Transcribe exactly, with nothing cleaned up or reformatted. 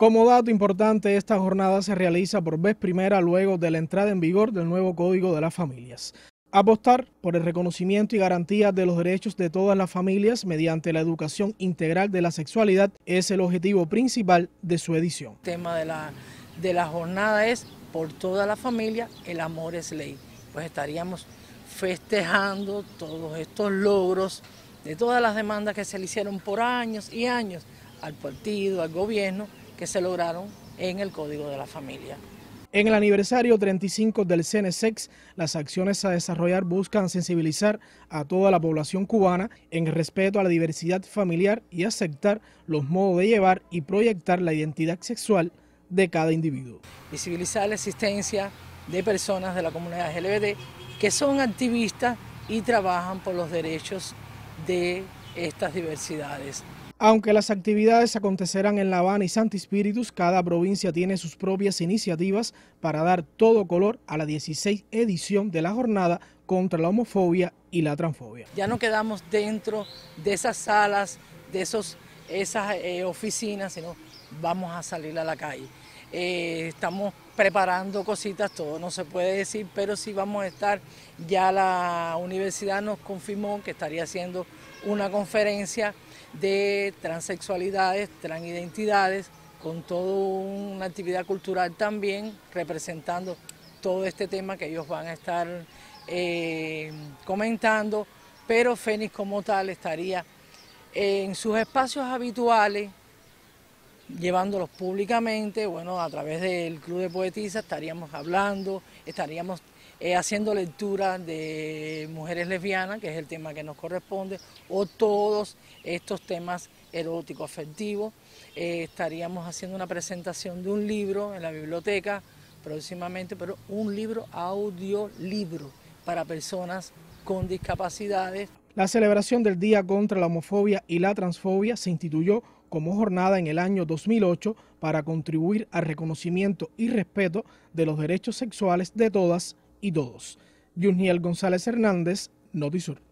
Como dato importante, esta jornada se realiza por vez primera luego de la entrada en vigor del nuevo Código de las Familias. Apostar por el reconocimiento y garantía de los derechos de todas las familias mediante la educación integral de la sexualidad es el objetivo principal de su edición. El tema de la, de la jornada es: por toda la familia, el amor es ley. Pues estaríamos festejando todos estos logros de todas las demandas que se le hicieron por años y años al partido, al gobierno, que se lograron en el Código de la Familia. En el aniversario treinta y cinco del CENESEX, las acciones a desarrollar buscan sensibilizar a toda la población cubana en respeto a la diversidad familiar y aceptar los modos de llevar y proyectar la identidad sexual de cada individuo. Visibilizar la existencia de personas de la comunidad L G B T que son activistas y trabajan por los derechos de estas diversidades. Aunque las actividades acontecerán en La Habana y Sancti Spíritus, cada provincia tiene sus propias iniciativas para dar todo color a la dieciséis edición de la Jornada contra la Homofobia y la Transfobia. Ya no quedamos dentro de esas salas, de esos, esas eh, oficinas, sino vamos a salir a la calle. Eh, estamos preparando cositas, todo no se puede decir, pero sí vamos a estar. Ya la universidad nos confirmó que estaría haciendo una conferencia de transexualidades, transidentidades, con toda una actividad cultural también, representando todo este tema que ellos van a estar eh, comentando, pero Fénix como tal estaría en sus espacios habituales, llevándolos públicamente. Bueno, a través del Club de Poetisas estaríamos hablando, estaríamos Eh, haciendo lectura de mujeres lesbianas, que es el tema que nos corresponde, o todos estos temas eróticos, afectivos. Eh, estaríamos haciendo una presentación de un libro en la biblioteca próximamente, pero un libro audiolibro para personas con discapacidades. La celebración del Día contra la Homofobia y la Transfobia se instituyó como jornada en el año dos mil ocho para contribuir al reconocimiento y respeto de los derechos sexuales de todas y todos. Yusniel González Hernández, NotiSur.